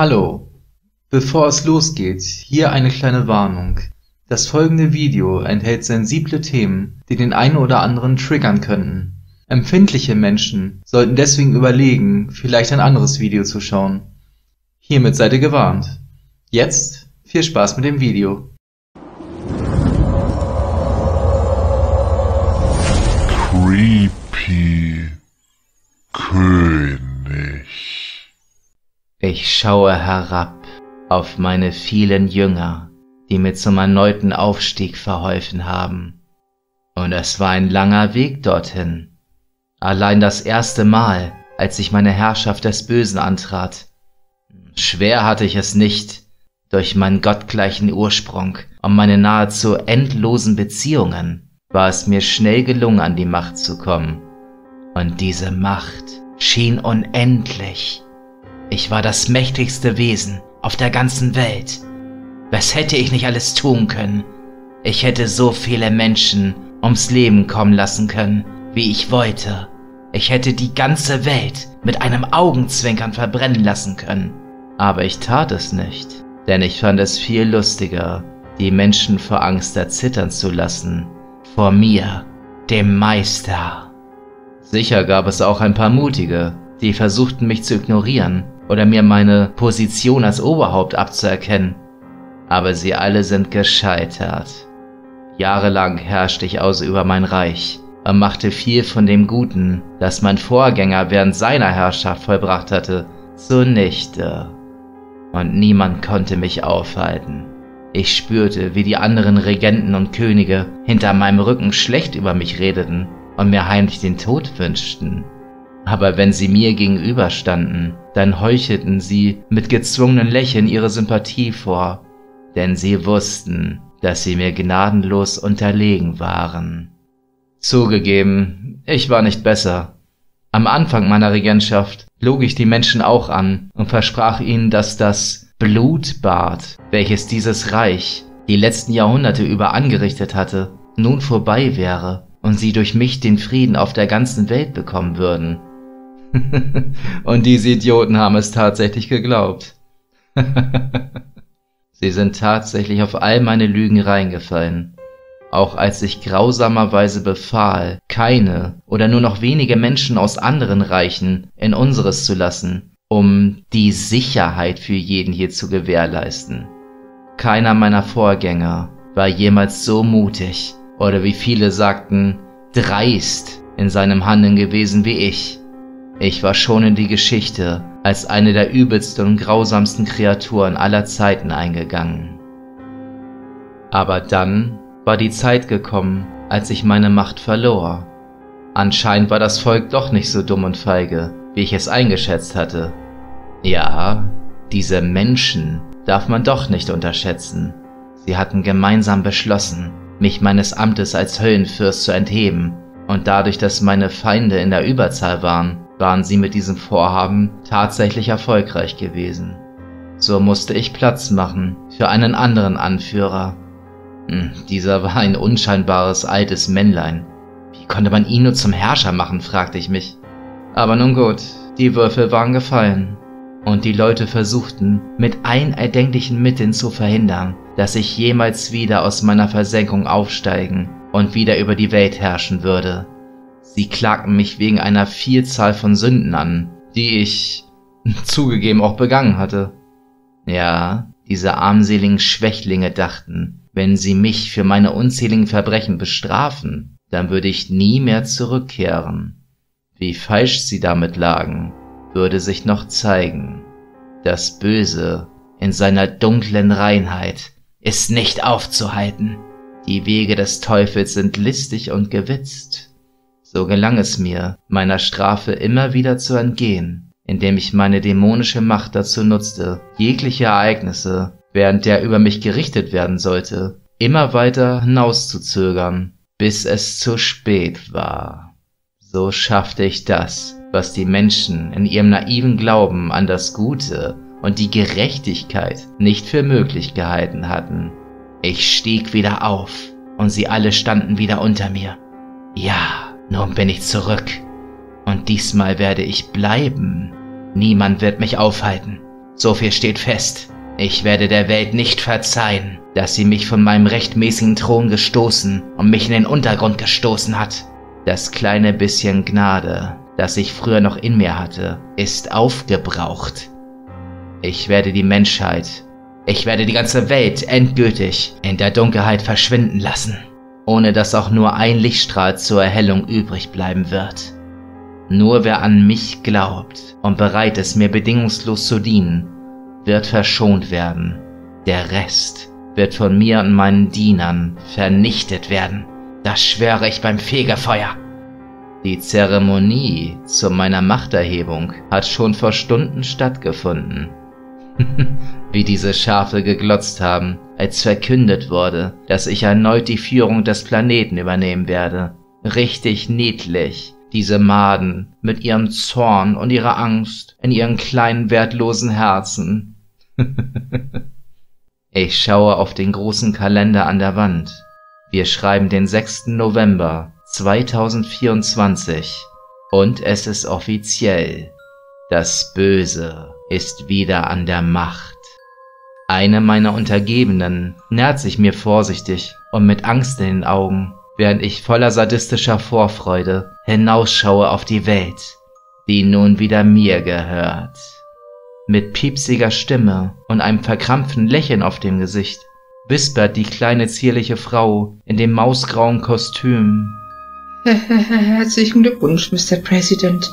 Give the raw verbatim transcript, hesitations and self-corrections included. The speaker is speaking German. Hallo, bevor es losgeht, hier eine kleine Warnung. Das folgende Video enthält sensible Themen, die den einen oder anderen triggern könnten. Empfindliche Menschen sollten deswegen überlegen, vielleicht ein anderes Video zu schauen. Hiermit seid ihr gewarnt. Jetzt viel Spaß mit dem Video. Creepy König. Ich schaue herab auf meine vielen Jünger, die mir zum erneuten Aufstieg verholfen haben. Und es war ein langer Weg dorthin. Allein das erste Mal, als ich meine Herrschaft des Bösen antrat. Schwer hatte ich es nicht, durch meinen gottgleichen Ursprung und meine nahezu endlosen Beziehungen war es mir schnell gelungen, an die Macht zu kommen. Und diese Macht schien unendlich. Ich war das mächtigste Wesen auf der ganzen Welt. Was hätte ich nicht alles tun können? Ich hätte so viele Menschen ums Leben kommen lassen können, wie ich wollte. Ich hätte die ganze Welt mit einem Augenzwinkern verbrennen lassen können. Aber ich tat es nicht, denn ich fand es viel lustiger, die Menschen vor Angst erzittern zu lassen. Vor mir, dem Meister. Sicher gab es auch ein paar Mutige, die versuchten, mich zu ignorieren oder mir meine Position als Oberhaupt abzuerkennen. Aber sie alle sind gescheitert. Jahrelang herrschte ich also über mein Reich und machte viel von dem Guten, das mein Vorgänger während seiner Herrschaft vollbracht hatte, zunichte. Und niemand konnte mich aufhalten. Ich spürte, wie die anderen Regenten und Könige hinter meinem Rücken schlecht über mich redeten und mir heimlich den Tod wünschten. Aber wenn sie mir gegenüberstanden, dann heuchelten sie mit gezwungenen Lächeln ihre Sympathie vor, denn sie wussten, dass sie mir gnadenlos unterlegen waren. Zugegeben, ich war nicht besser. Am Anfang meiner Regentschaft log ich die Menschen auch an und versprach ihnen, dass das Blutbad, welches dieses Reich die letzten Jahrhunderte über angerichtet hatte, nun vorbei wäre und sie durch mich den Frieden auf der ganzen Welt bekommen würden. Und diese Idioten haben es tatsächlich geglaubt. Sie sind tatsächlich auf all meine Lügen reingefallen. Auch als ich grausamerweise befahl, keine oder nur noch wenige Menschen aus anderen Reichen in unseres zu lassen, um die Sicherheit für jeden hier zu gewährleisten. Keiner meiner Vorgänger war jemals so mutig oder, wie viele sagten, dreist in seinem Handeln gewesen wie ich. Ich war schon in die Geschichte als eine der übelsten und grausamsten Kreaturen aller Zeiten eingegangen. Aber dann war die Zeit gekommen, als ich meine Macht verlor. Anscheinend war das Volk doch nicht so dumm und feige, wie ich es eingeschätzt hatte. Ja, diese Menschen darf man doch nicht unterschätzen. Sie hatten gemeinsam beschlossen, mich meines Amtes als Höllenfürst zu entheben, und dadurch, dass meine Feinde in der Überzahl waren, waren sie mit diesem Vorhaben tatsächlich erfolgreich gewesen. So musste ich Platz machen für einen anderen Anführer. Hm, dieser war ein unscheinbares altes Männlein. Wie konnte man ihn nur zum Herrscher machen, fragte ich mich. Aber nun gut, die Würfel waren gefallen. Und die Leute versuchten, mit allen erdenklichen Mitteln zu verhindern, dass ich jemals wieder aus meiner Versenkung aufsteigen und wieder über die Welt herrschen würde. Sie klagten mich wegen einer Vielzahl von Sünden an, die ich, zugegeben, auch begangen hatte. Ja, diese armseligen Schwächlinge dachten, wenn sie mich für meine unzähligen Verbrechen bestrafen, dann würde ich nie mehr zurückkehren. Wie falsch sie damit lagen, würde sich noch zeigen. Das Böse in seiner dunklen Reinheit ist nicht aufzuhalten. Die Wege des Teufels sind listig und gewitzt. So gelang es mir, meiner Strafe immer wieder zu entgehen, indem ich meine dämonische Macht dazu nutzte, jegliche Ereignisse, während der über mich gerichtet werden sollte, immer weiter hinauszuzögern, bis es zu spät war. So schaffte ich das, was die Menschen in ihrem naiven Glauben an das Gute und die Gerechtigkeit nicht für möglich gehalten hatten. Ich stieg wieder auf und sie alle standen wieder unter mir. Ja, nun bin ich zurück und diesmal werde ich bleiben. Niemand wird mich aufhalten So viel steht fest. Ich werde der Welt nicht verzeihen, dass sie mich von meinem rechtmäßigen Thron gestoßen und mich in den Untergrund gestoßen hat. Das kleine bisschen Gnade, das ich früher noch in mir hatte, ist aufgebraucht. Ich werde die Menschheit, ich werde die ganze Welt endgültig in der Dunkelheit verschwinden lassen, ohne dass auch nur ein Lichtstrahl zur Erhellung übrig bleiben wird. Nur wer an mich glaubt und bereit ist, mir bedingungslos zu dienen, wird verschont werden. Der Rest wird von mir und meinen Dienern vernichtet werden. Das schwöre ich beim Fegefeuer. Die Zeremonie zu meiner Machterhebung hat schon vor Stunden stattgefunden. Wie diese Schafe geglotzt haben, als verkündet wurde, dass ich erneut die Führung des Planeten übernehmen werde. Richtig niedlich, diese Maden mit ihrem Zorn und ihrer Angst in ihren kleinen, wertlosen Herzen. Ich schaue auf den großen Kalender an der Wand. Wir schreiben den sechsten November zweitausendvierundzwanzig und es ist offiziell. Das Böse ist wieder an der Macht. Eine meiner Untergebenen nähert sich mir vorsichtig und mit Angst in den Augen, während ich voller sadistischer Vorfreude hinausschaue auf die Welt, die nun wieder mir gehört. Mit piepsiger Stimme und einem verkrampften Lächeln auf dem Gesicht wispert die kleine zierliche Frau in dem mausgrauen Kostüm. Herzlichen Glückwunsch, Mister President.